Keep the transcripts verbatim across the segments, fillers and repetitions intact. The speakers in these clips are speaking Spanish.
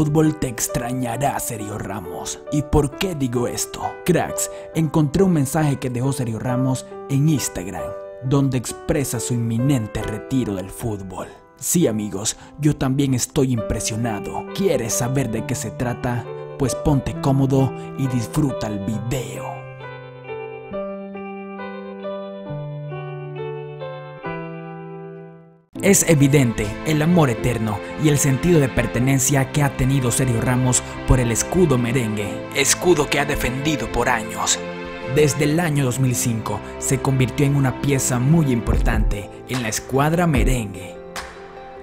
fútbol te extrañará Sergio Ramos. ¿Y por qué digo esto? Cracks, encontré un mensaje que dejó Sergio Ramos en Instagram, donde expresa su inminente retiro del fútbol. Sí amigos, yo también estoy impresionado. ¿Quieres saber de qué se trata? Pues ponte cómodo y disfruta el video. Es evidente el amor eterno y el sentido de pertenencia que ha tenido Sergio Ramos por el escudo merengue, escudo que ha defendido por años. Desde el año dos mil cinco se convirtió en una pieza muy importante en la escuadra merengue.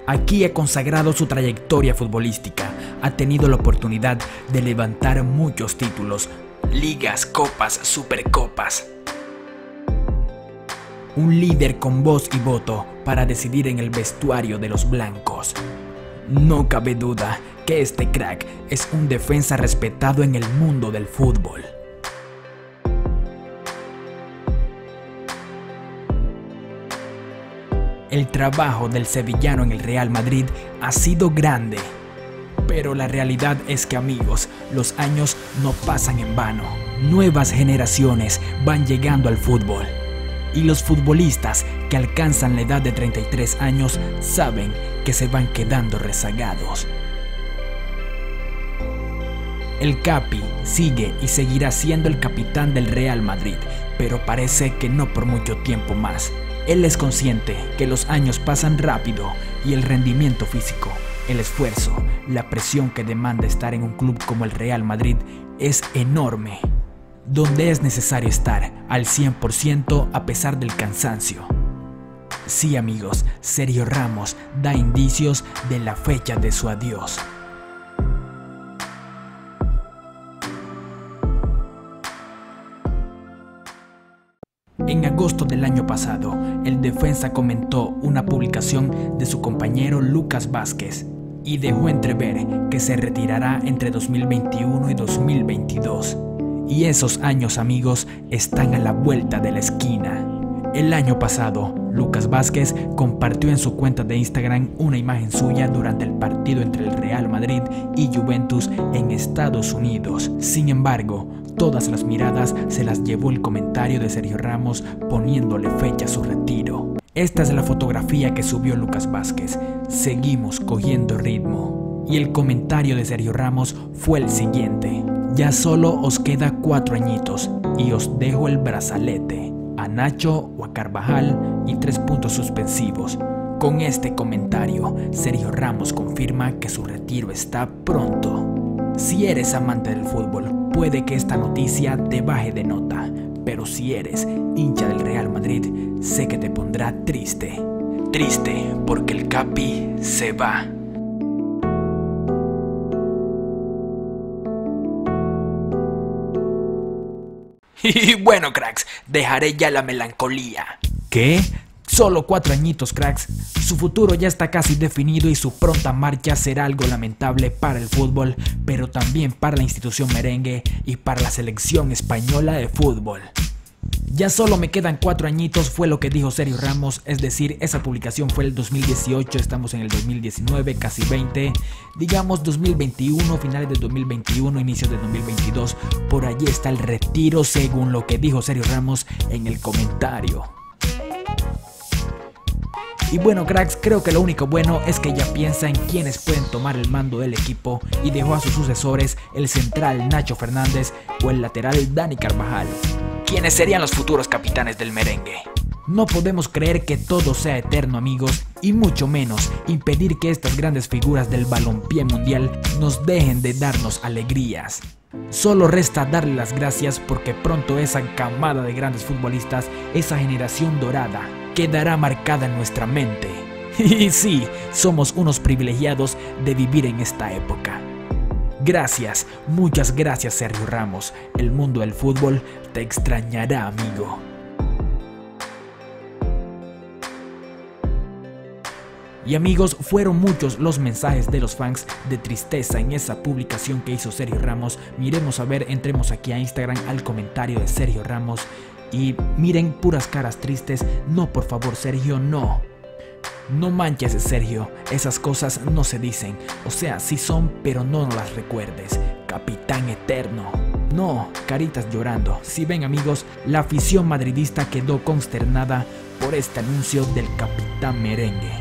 Aquí ha consagrado su trayectoria futbolística, ha tenido la oportunidad de levantar muchos títulos, ligas, copas, supercopas. Un líder con voz y voto para decidir en el vestuario de los blancos. No cabe duda que este crack es un defensa respetado en el mundo del fútbol. El trabajo del sevillano en el Real Madrid ha sido grande, pero la realidad es que amigos, los años no pasan en vano. Nuevas generaciones van llegando al fútbol. Y los futbolistas que alcanzan la edad de treinta y tres años saben que se van quedando rezagados. El Capi sigue y seguirá siendo el capitán del Real Madrid, pero parece que no por mucho tiempo más. Él es consciente que los años pasan rápido y el rendimiento físico, el esfuerzo, la presión que demanda estar en un club como el Real Madrid es enorme, donde es necesario estar al cien por ciento a pesar del cansancio. Sí amigos, Sergio Ramos da indicios de la fecha de su adiós. En agosto del año pasado, el defensa comentó una publicación de su compañero Lucas Vázquez y dejó entrever que se retirará entre dos mil veintiuno y dos mil veintidós. Y esos años, amigos, están a la vuelta de la esquina. El año pasado, Lucas Vázquez compartió en su cuenta de Instagram una imagen suya durante el partido entre el Real Madrid y Juventus en Estados Unidos. Sin embargo, todas las miradas se las llevó el comentario de Sergio Ramos poniéndole fecha a su retiro. Esta es la fotografía que subió Lucas Vázquez. Seguimos cogiendo ritmo. Y el comentario de Sergio Ramos fue el siguiente. Ya solo os queda cuatro añitos y os dejo el brazalete a Nacho o a Carvajal y tres puntos suspensivos. Con este comentario, Sergio Ramos confirma que su retiro está pronto. Si eres amante del fútbol, puede que esta noticia te baje de nota, pero si eres hincha del Real Madrid, sé que te pondrá triste. Triste porque el Capi se va. Y bueno cracks, dejaré ya la melancolía. ¿Qué? Solo cuatro añitos cracks. Su futuro ya está casi definido y su pronta marcha será algo lamentable para el fútbol, pero también para la institución merengue y para la selección española de fútbol. Ya solo me quedan cuatro añitos fue lo que dijo Sergio Ramos, es decir, esa publicación fue el dos mil dieciocho, estamos en el dos mil diecinueve, casi veinte, digamos dos mil veintiuno, finales del dos mil veintiuno, inicios del dos mil veintidós, por allí está el retiro según lo que dijo Sergio Ramos en el comentario. Y bueno cracks, creo que lo único bueno es que ya piensa en quienes pueden tomar el mando del equipo y dejó a sus sucesores el central Nacho Fernández o el lateral Dani Carvajal, quienes serían los futuros capitanes del merengue. No podemos creer que todo sea eterno amigos, y mucho menos impedir que estas grandes figuras del balompié mundial nos dejen de darnos alegrías. Solo resta darle las gracias porque pronto esa camada de grandes futbolistas, esa generación dorada, quedará marcada en nuestra mente. Y sí, somos unos privilegiados de vivir en esta época. Gracias, muchas gracias Sergio Ramos, el mundo del fútbol te extrañará amigo. Y amigos, fueron muchos los mensajes de los fans de tristeza en esa publicación que hizo Sergio Ramos. Miremos a ver, entremos aquí a Instagram al comentario de Sergio Ramos y miren puras caras tristes. No por favor Sergio, no. No manches, Sergio, esas cosas no se dicen. O sea, sí son, pero no nos las recuerdes. Capitán eterno. No, caritas llorando. Si ven, amigos, la afición madridista quedó consternada por este anuncio del capitán merengue.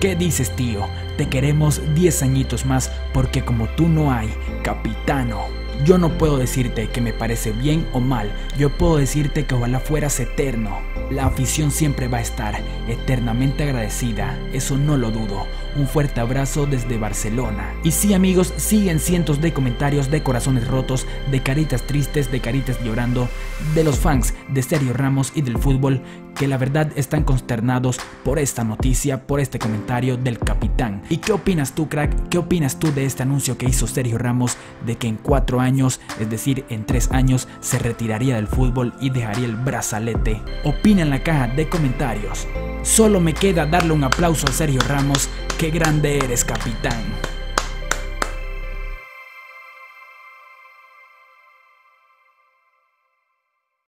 ¿Qué dices, tío? Te queremos diez añitos más porque como tú no hay, capitano. Yo no puedo decirte que me parece bien o mal, yo puedo decirte que ojalá fueras eterno. La afición siempre va a estar eternamente agradecida, eso no lo dudo. Un fuerte abrazo desde Barcelona. Y sí, amigos, siguen cientos de comentarios de corazones rotos, de caritas tristes, de caritas llorando, de los fans de Sergio Ramos y del fútbol, que la verdad están consternados por esta noticia, por este comentario del capitán. ¿Y qué opinas tú, crack? ¿Qué opinas tú de este anuncio que hizo Sergio Ramos de que en cuatro años, es decir, en tres años, se retiraría del fútbol y dejaría el brazalete? Opina en la caja de comentarios. Solo me queda darle un aplauso a Sergio Ramos. ¡Qué grande eres, capitán!